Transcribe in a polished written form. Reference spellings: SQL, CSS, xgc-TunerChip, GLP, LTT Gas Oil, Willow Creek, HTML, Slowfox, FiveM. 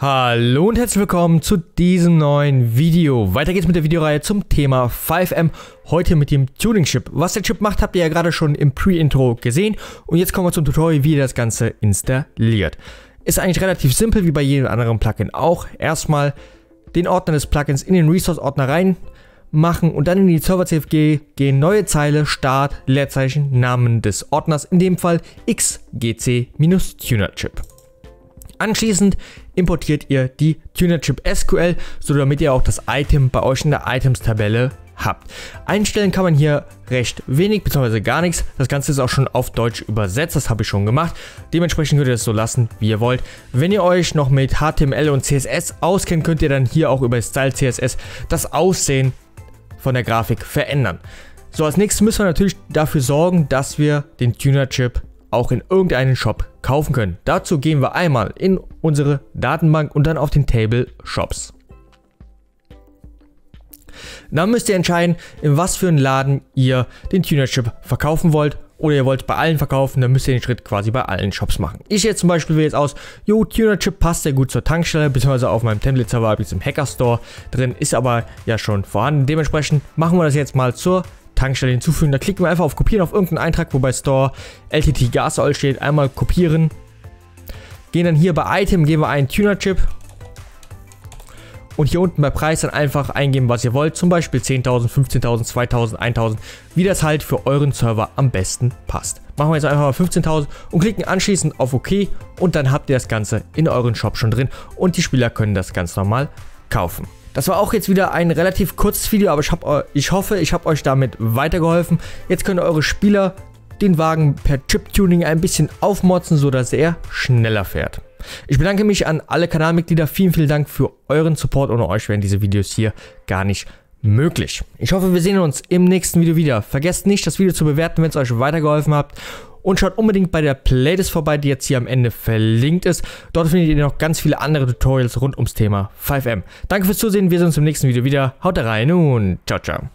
Hallo und herzlich willkommen zu diesem neuen Video. Weiter geht's mit der Videoreihe zum Thema FiveM. Heute mit dem Tuning-Chip. Was der Chip macht, habt ihr ja gerade schon im Pre-Intro gesehen. Und jetzt kommen wir zum Tutorial, wie ihr das Ganze installiert. Ist eigentlich relativ simpel, wie bei jedem anderen Plugin auch. Erstmal den Ordner des Plugins in den Resource-Ordner reinmachen und dann in die Server-CFG gehen, neue Zeile, Start, Leerzeichen, Namen des Ordners, in dem Fall xgc-TunerChip. Anschließend importiert ihr die TunerChip SQL, so damit ihr auch das Item bei euch in der Items-Tabelle habt. Einstellen kann man hier recht wenig bzw. gar nichts. Das Ganze ist auch schon auf Deutsch übersetzt, das habe ich schon gemacht. Dementsprechend könnt ihr das so lassen, wie ihr wollt. Wenn ihr euch noch mit HTML und CSS auskennt, könnt ihr dann hier auch über Style CSS das Aussehen von der Grafik verändern. So, als nächstes müssen wir natürlich dafür sorgen, dass wir den TunerChip auch in irgendeinen Shop kaufen können. Dazu gehen wir einmal in unsere Datenbank und dann auf den Table Shops. Dann müsst ihr entscheiden, in was für einen Laden ihr den TunerChip verkaufen wollt, oder ihr wollt bei allen verkaufen, dann müsst ihr den Schritt quasi bei allen Shops machen. Ich jetzt zum Beispiel wähle jetzt aus, jo, TunerChip passt sehr gut zur Tankstelle, beziehungsweise auf meinem Template-Server habe ich es im Hacker-Store drin, ist aber ja schon vorhanden. Dementsprechend machen wir das jetzt mal zur Tankstelle hinzufügen. Da klicken wir einfach auf Kopieren auf irgendeinen Eintrag, wobei Store LTT Gas Oil steht. Einmal kopieren. Gehen dann hier bei Item, geben wir einen TunerChip. Und hier unten bei Preis dann einfach eingeben, was ihr wollt. Zum Beispiel 10.000, 15.000, 2.000, 1.000. Wie das halt für euren Server am besten passt. Machen wir jetzt einfach mal 15.000 und klicken anschließend auf OK. Und dann habt ihr das Ganze in euren Shop schon drin. Und die Spieler können das ganz normal kaufen. Das war auch jetzt wieder ein relativ kurzes Video, aber ich hoffe, ich habe euch damit weitergeholfen. Jetzt können eure Spieler den Wagen per Chip-Tuning ein bisschen aufmotzen, sodass er schneller fährt. Ich bedanke mich an alle Kanalmitglieder. Vielen, vielen Dank für euren Support. Ohne euch wären diese Videos hier gar nicht möglich. Ich hoffe, wir sehen uns im nächsten Video wieder. Vergesst nicht, das Video zu bewerten, wenn es euch weitergeholfen hat. Und schaut unbedingt bei der Playlist vorbei, die jetzt hier am Ende verlinkt ist. Dort findet ihr noch ganz viele andere Tutorials rund ums Thema FiveM. Danke fürs Zusehen, wir sehen uns im nächsten Video wieder. Haut rein und ciao, ciao.